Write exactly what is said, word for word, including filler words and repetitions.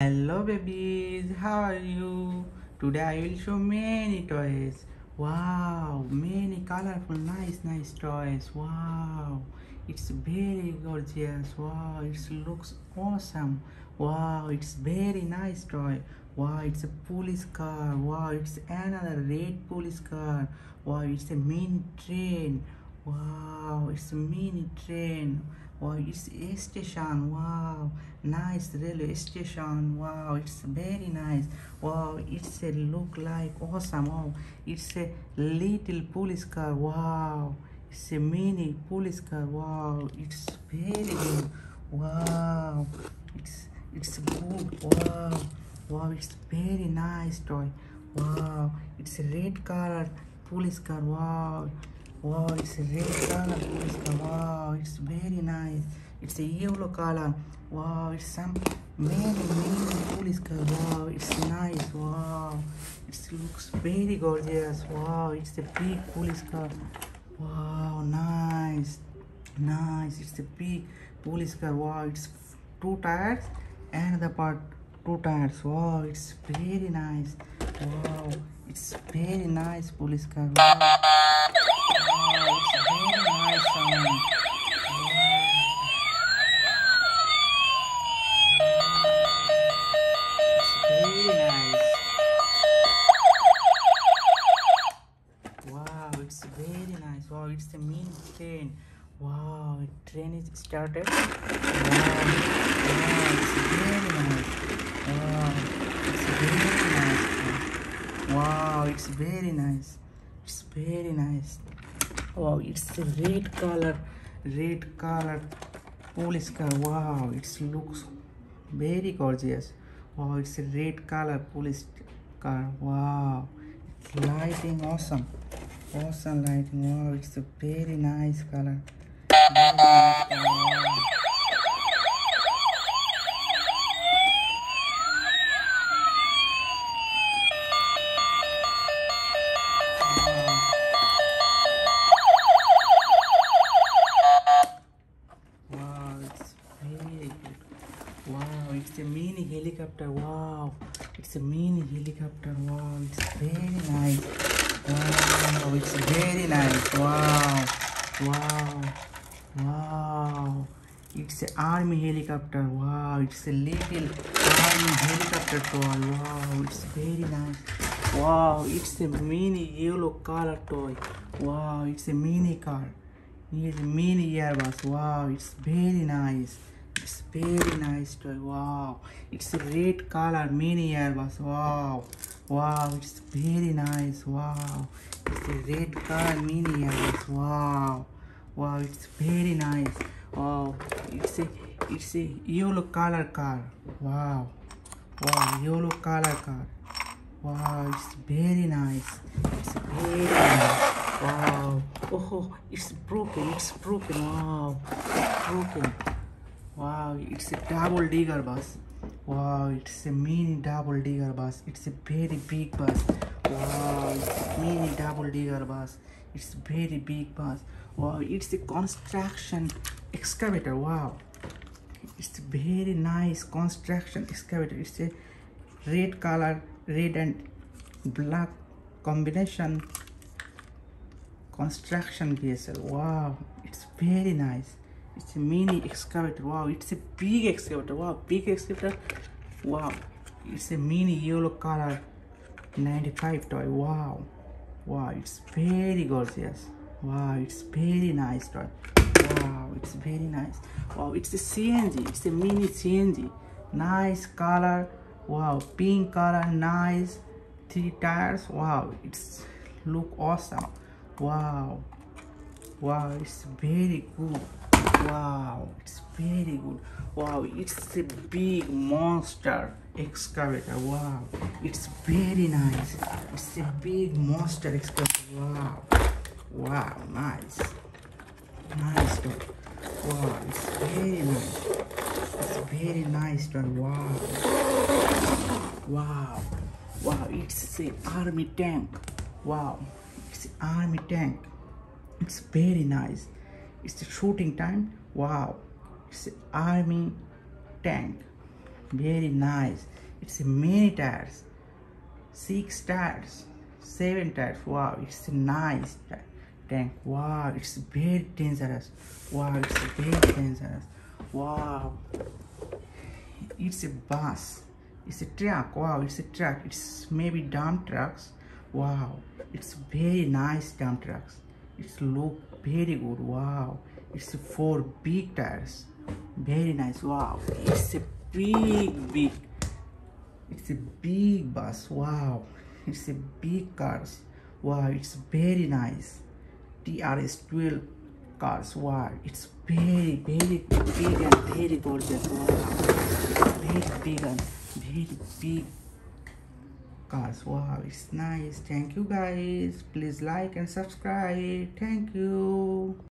Hello babies, how are you? Today I will show many toys. Wow, many colorful, nice, nice toys. Wow, it's very gorgeous. Wow, it looks awesome. Wow, it's very nice toy. Wow, it's a police car. Wow, it's another red police car. Wow, it's a mini train. Wow, it's a mini train. Wow, it's a station. Wow, nice railway station. Wow, it's very nice. Wow, it's a look like awesome. Wow, it's a little police car. Wow, it's a mini police car. Wow, it's very good. Wow, it's it's good. Wow, wow, it's very nice toy. Wow, it's a red color police car. Wow. Wow, it's a red color police car. Wow, it's very nice. It's a yellow color. Wow, it's some very many police car. Wow, it's nice. Wow, it looks very gorgeous. Wow, it's a big police car. Wow, nice, nice. It's a big police car. Wow, it's two tires and the part two tires. Wow, it's very nice. Wow, it's very nice police car. Wow. It's very nice. Wow, it's a mini train. Wow, train is started. Wow, wow, it's very nice. Wow, it's very nice. Wow, it's very nice. It's very nice. Wow, it's a red color, red color police car. Wow, it looks very gorgeous. Wow, it's a red color police car. Wow, it's lighting awesome. Awesome lighting. Wow, it's a very nice color. Very nice color. Wow. Wow, it's very good. Wow, it's a mini helicopter. Wow, it's a mini helicopter. Wow, it's very nice. Wow, it's very nice. Wow, wow, wow. It's an army helicopter. Wow, it's a little army helicopter toy. Wow, it's very nice. Wow, it's a mini yellow color toy. Wow, it's a mini car. It's a mini Airbus. Wow, it's very nice. It's very nice toy. Wow, it's a red color mini Airbus. Wow. Wow, it's very nice. Wow, it's a red car mini Airbus. Wow, wow, it's very nice. Wow, it's a it's a yellow color car. Wow, wow, yellow color car. Wow, it's very nice. It's very nice. Wow, oh, it's broken. It's broken. Wow, it's broken. Wow, it's a double digger bus. Wow, it's a mini double digger bus. It's a very big bus. Wow, it's a mini double digger bus. It's a very big bus. Wow, it's a construction excavator. Wow, it's a very nice construction excavator. It's a red color, red and black combination construction vessel. Wow, it's very nice. It's a mini excavator. Wow, it's a big excavator. Wow, big excavator. Wow, it's a mini yellow color ninety-five toy. Wow, wow, it's very gorgeous. Wow, it's very nice toy. Wow, it's very nice. Wow, it's a C N G. It's a mini C N G. Nice color. Wow, pink color. Nice. Three tires. Wow, it's look awesome. Wow, wow, it's very good. Wow, it's very good. Wow, it's a big monster excavator. Wow, it's very nice. It's a big monster excavator. Wow, wow, nice, nice toy. Wow, it's very nice. It's very nice toy. Wow, wow, wow. It's an army tank. Wow, it's an army tank. It's very nice. It's the shooting time. Wow, it's an army tank. Very nice. It's many tires. Six tires. Seven tires. Wow, it's nice tank. Wow, it's very dangerous. Wow, it's very dangerous. Wow. It's a bus. It's a truck. Wow, it's a truck. It's maybe dump trucks. Wow, it's very nice dump trucks. It's look very good. Wow, it's four big tires. Very nice. Wow, it's a big big. It's a big bus. Wow, it's a big cars. Wow, it's very nice. T R S twelve cars. Wow, it's very very big and very gorgeous. Wow, very big and very big cars. Wow, it's nice. Thank you guys. Please like and subscribe. Thank you.